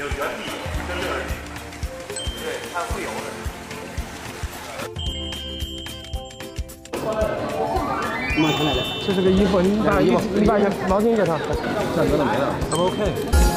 就原地跟那儿，对，它会游的。慢慢来，这是个衣服，你把毛巾给他。站着了没了，还 OK。